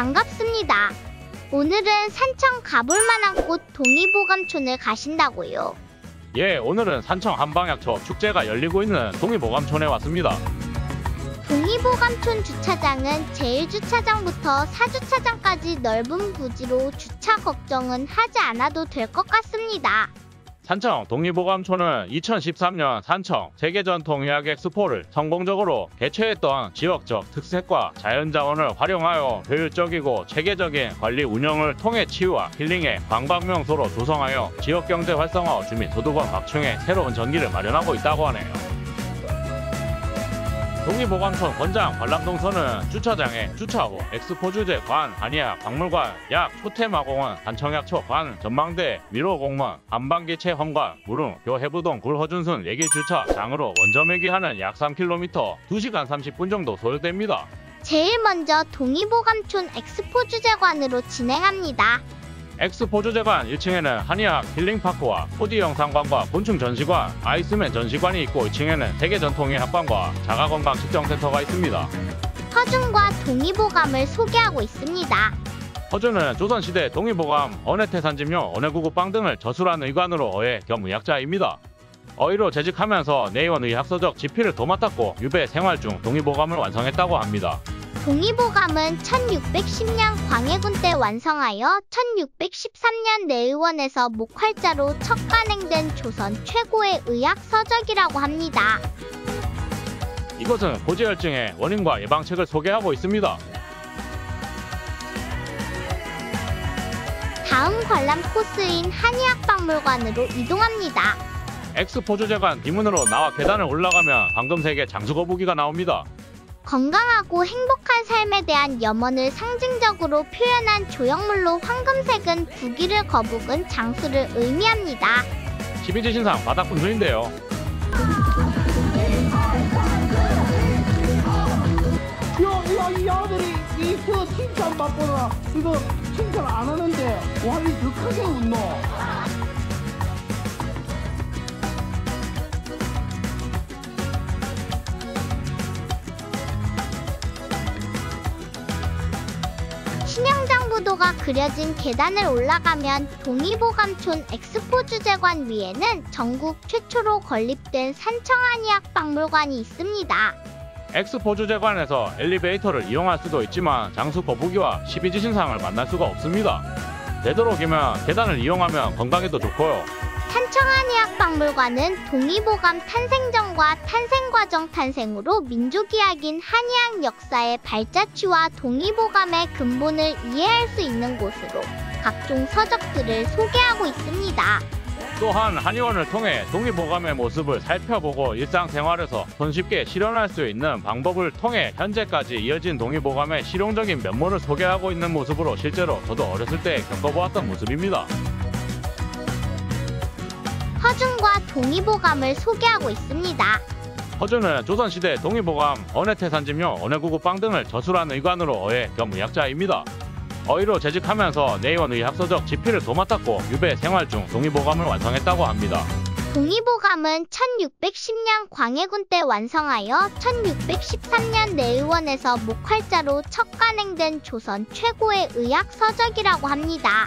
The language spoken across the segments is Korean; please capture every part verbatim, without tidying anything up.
반갑습니다. 오늘은 산청 가볼만한 곳 동의보감촌을 가신다고요? 예, 오늘은 산청 한방약초 축제가 열리고 있는 동의보감촌에 왔습니다. 동의보감촌 주차장은 일 주차장부터 사 주차장까지 넓은 부지로 주차 걱정은 하지 않아도 될 것 같습니다. 산청 동의보감촌은 이천십삼 년 산청 세계전통의학엑스포를 성공적으로 개최했던 지역적 특색과 자연자원을 활용하여 효율적이고 체계적인 관리 운영을 통해 치유와 힐링의 관광명소로 조성하여 지역경제 활성화와 주민소득원 확충에 새로운 전기를 마련하고 있다고 하네요. 동의보감촌 권장 관람동선은 주차장에 주차호, 엑스포 주제 관, 한의학박물관, 약 초태마공원, 산청약초 관, 전망대, 미로공원, 한방기체 헌관, 무릉교 해부동 굴허준순 예길주차장으로 원점회귀하는 약 삼 킬로미터, 두 시간 삼십 분 정도 소요됩니다. 제일 먼저 동의보감촌 엑스포 주제관으로 진행합니다. 엑스포 주제관 일 층에는 한의학 힐링파크와 포디 영상관과 곤충 전시관, 아이스맨 전시관이 있고 이 층에는 세계전통의학관과 자가건강식정센터가 있습니다. 허준과 동의보감을 소개하고 있습니다. 허준은 조선시대 동의보감, 언해태산집료, 언해구구빵 등을 저술한 의관으로 어해 겸 의학자입니다. 어의로 재직하면서 내의원의학서적 집필을 도맡았고 유배 생활 중 동의보감을 완성했다고 합니다. 동의보감은 천육백십 년 광해군 때 완성하여 천육백십삼 년 내의원에서 목활자로 척간행된 조선 최고의 의학서적이라고 합니다. 이것은 고지혈증의 원인과 예방책을 소개하고 있습니다. 다음 관람 코스인 한의학박물관으로 이동합니다. 엑스포 주제관 뒤문으로 나와 계단을 올라가면 황금색의 장수거북이가 나옵니다. 건강하고 행복한 삶에 대한 염원을 상징적으로 표현한 조형물로 황금색은 부귀를, 거북은 장수를 의미합니다. 십이지신상 바닥분수인데요. 야, 이 아들이 이거 칭찬 받거나 이거 칭찬 안 하는데 와, 이거 크게 웃노. 신영장부도가 그려진 계단을 올라가면 동의보감촌 엑스포 주제관 위에는 전국 최초로 건립된 산청한의학박물관이 있습니다. 엑스포 주제관에서 엘리베이터를 이용할 수도 있지만 장수거북이와 십이지신상을 만날 수가 없습니다. 되도록이면 계단을 이용하면 건강에도 좋고요. 산청한의학박물관은 동의보감 탄생전과 탄생과정 탄생으로 민족이학인 한의학 역사의 발자취와 동의보감의 근본을 이해할 수 있는 곳으로 각종 서적들을 소개하고 있습니다. 또한 한의원을 통해 동의보감의 모습을 살펴보고 일상생활에서 손쉽게 실현할 수 있는 방법을 통해 현재까지 이어진 동의보감의 실용적인 면모를 소개하고 있는 모습으로 실제로 저도 어렸을 때 겪어보았던 모습입니다. 허준과 동의보감을 소개하고 있습니다. 허준은 조선시대 동의보감, 언해태산집료, 언해구구빵 등을 저술한 의관으로 어해 겸 의학자입니다. 어의로 재직하면서 내의원의학서적 집필을 도맡았고 유배 생활 중 동의보감을 완성했다고 합니다. 동의보감은 천육백십 년 광해군 때 완성하여 천육백십삼 년 내의원에서 목활자로 척간행된 조선 최고의 의학서적이라고 합니다.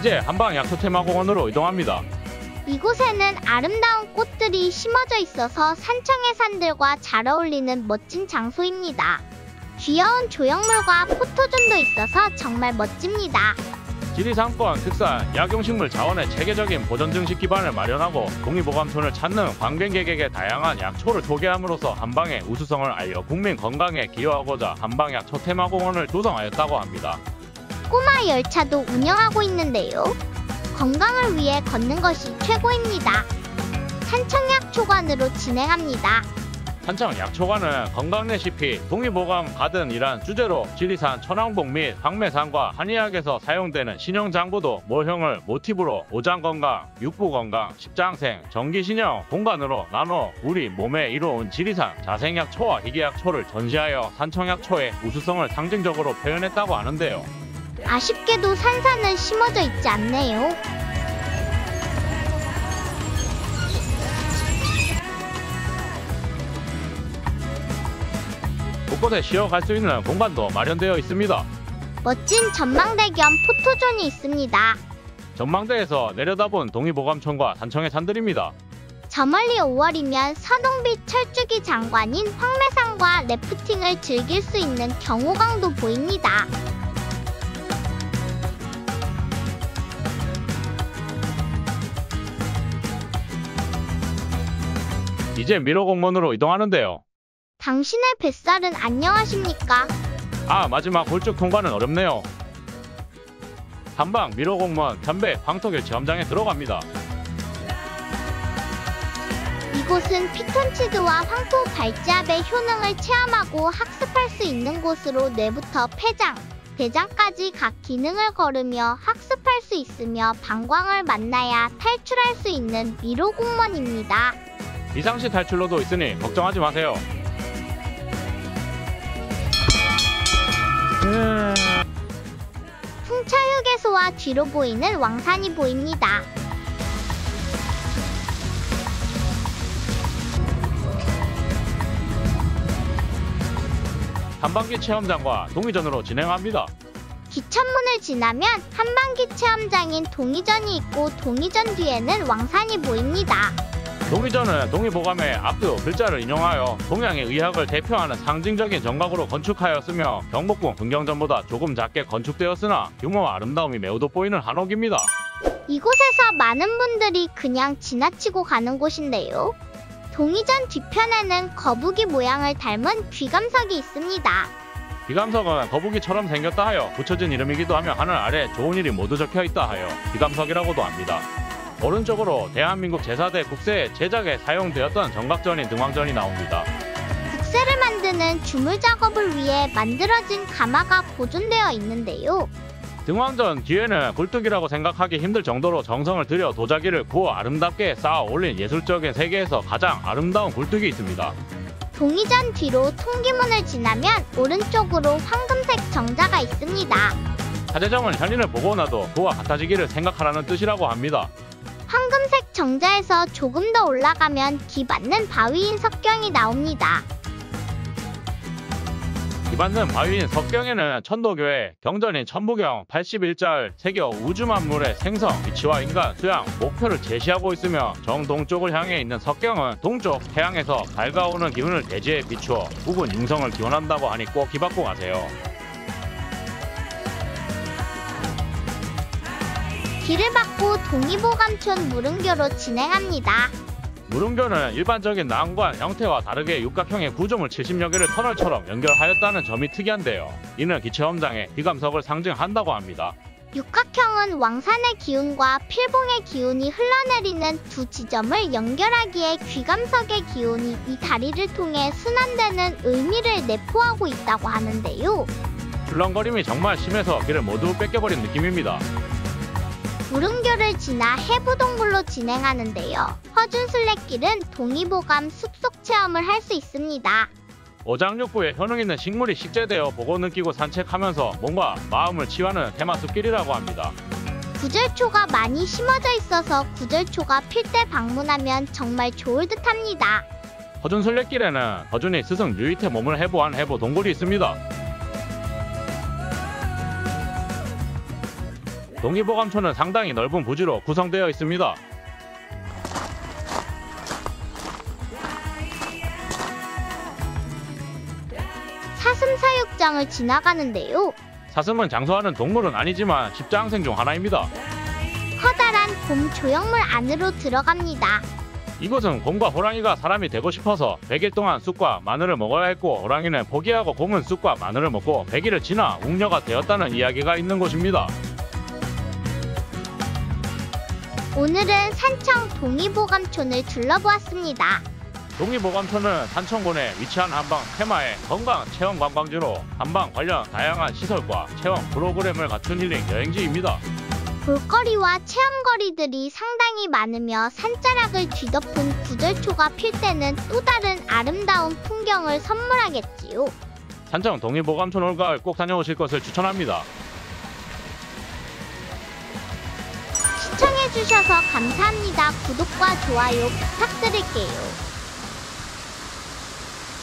이제 한방약초 테마공원으로 이동합니다. 이곳에는 아름다운 꽃들이 심어져 있어서 산청의 산들과 잘 어울리는 멋진 장소입니다. 귀여운 조형물과 포토존도 있어서 정말 멋집니다. 지리산권 특산 약용식물 자원의 체계적인 보전 증식 기반을 마련하고 동의보감촌을 찾는 관광객에게 다양한 약초를 소개함으로써 한방의 우수성을 알려 국민 건강에 기여하고자 한방약초 테마공원을 조성하였다고 합니다. 꼬마 열차도 운영하고 있는데요. 건강을 위해 걷는 것이 최고입니다. 산청약 초관으로 진행합니다. 산청 약초관은 건강레시피, 동의보감 가든이란 주제로 지리산 천왕봉 및 황매산과 한의학에서 사용되는 신형장부도 모형을 모티브로 오장건강, 육부건강, 십장생, 정기신형 공간으로 나눠 우리 몸에 이로운 지리산 자생약초와 희귀약초를 전시하여 산청약초의 우수성을 상징적으로 표현했다고 하는데요. 아쉽게도 산사는 심어져 있지 않네요. 곳곳에 쉬어갈 수 있는 공간도 마련되어 있습니다. 멋진 전망대 겸 포토존이 있습니다. 전망대에서 내려다본 동의보감촌과 산청의 산들입니다. 저 멀리 오월이면 선홍빛 철쭉이 장관인 황매산과 래프팅을 즐길 수 있는 경호강도 보입니다. 이제 미로공원으로 이동하는데요. 당신의 뱃살은 안녕하십니까? 아, 마지막 골쭉 통과는 어렵네요. 한방 미로공원 담배 황토교 체험장에 들어갑니다. 이곳은 피톤치드와 황토 발지압의 효능을 체험하고 학습할 수 있는 곳으로 뇌부터 폐장, 대장까지 각 기능을 걸으며 학습할 수 있으며 방광을 만나야 탈출할 수 있는 미로공원입니다. 비상시 탈출로도 있으니 걱정하지 마세요. 풍차 휴게소와 뒤로 보이는 왕산이 보입니다. 한방기 체험장과 동의전으로 진행합니다. 기천문을 지나면 한방기 체험장인 동의전이 있고 동의전 뒤에는 왕산이 보입니다. 동의전은 동의보감의 앞두 글자를 인용하여 동양의 의학을 대표하는 상징적인 정각으로 건축하였으며 경복궁 분경전보다 조금 작게 건축되었으나 규모와 아름다움이 매우 돋보이는 한옥입니다. 이곳에서 많은 분들이 그냥 지나치고 가는 곳인데요. 동의전 뒤편에는 거북이 모양을 닮은 귀감석이 있습니다. 귀감석은 거북이처럼 생겼다 하여 붙여진 이름이기도 하며 하늘 아래 좋은 일이 모두 적혀있다 하여 귀감석이라고도 합니다. 오른쪽으로 대한민국 제사 대 국세 제작에 사용되었던 정각전인 등왕전이 나옵니다. 국세를 만드는 주물 작업을 위해 만들어진 가마가 보존되어 있는데요. 등왕전 뒤에는 굴뚝이라고 생각하기 힘들 정도로 정성을 들여 도자기를 구워 아름답게 쌓아 올린 예술적인 세계에서 가장 아름다운 굴뚝이 있습니다. 동의전 뒤로 통기문을 지나면 오른쪽으로 황금색 정자가 있습니다. 사제정은 현인을 보고 나도 그와 같아지기를 생각하라는 뜻이라고 합니다. 황금색 정자에서 조금 더 올라가면 기받는 바위인 석경이 나옵니다. 기받는 바위인 석경에는 천도교의 경전인 천부경 팔십일절 세교 우주만물의 생성, 위치와 인간, 수양, 목표를 제시하고 있으며 정동쪽을 향해 있는 석경은 동쪽 태양에서 밝아오는 기운을 대지에 비추어 부분 융성을 기원한다고 하니 꼭 기받고 가세요. 길을 받고 동의보감촌 무릉교로 진행합니다. 무릉교는 일반적인 난관 형태와 다르게 육각형의 구조물 칠십여 개를 터널처럼 연결하였다는 점이 특이한데요. 이는 기체험장의 귀감석을 상징한다고 합니다. 육각형은 왕산의 기운과 필봉의 기운이 흘러내리는 두 지점을 연결하기에 귀감석의 기운이 이 다리를 통해 순환되는 의미를 내포하고 있다고 하는데요. 출렁거림이 정말 심해서 길을 모두 뺏겨버린 느낌입니다. 무릉교를 지나 해부동굴로 진행하는데요. 허준순례길은 동의보감 숲속 체험을 할 수 있습니다. 오장육부에 효능 있는 식물이 식재되어 보고 느끼고 산책하면서 몸과 마음을 치유하는 테마숲길이라고 합니다. 구절초가 많이 심어져 있어서 구절초가 필 때 방문하면 정말 좋을 듯합니다. 허준순례길에는 허준이 스승 유이태 몸을 해부한 해부동굴이 있습니다. 동의보감촌은 상당히 넓은 부지로 구성되어 있습니다. 사슴사육장을 지나가는데요. 사슴은 장수하는 동물은 아니지만 십장생 중 하나입니다. 커다란 곰 조형물 안으로 들어갑니다. 이곳은 곰과 호랑이가 사람이 되고 싶어서 백일 동안 쑥과 마늘을 먹어야 했고 호랑이는 포기하고 곰은 쑥과 마늘을 먹고 백일을 지나 웅녀가 되었다는 이야기가 있는 곳입니다. 오늘은 산청 동의보감촌을 둘러보았습니다. 동의보감촌은 산청군에 위치한 한방 테마의 건강 체험 관광지로 한방 관련 다양한 시설과 체험 프로그램을 갖춘 힐링 여행지입니다. 볼거리와 체험거리들이 상당히 많으며 산자락을 뒤덮은 구절초가 필 때는 또 다른 아름다운 풍경을 선물하겠지요. 산청 동의보감촌 올가을 꼭 다녀오실 것을 추천합니다. 시청해주셔서 감사합니다. 구독과 좋아요 부탁드릴게요.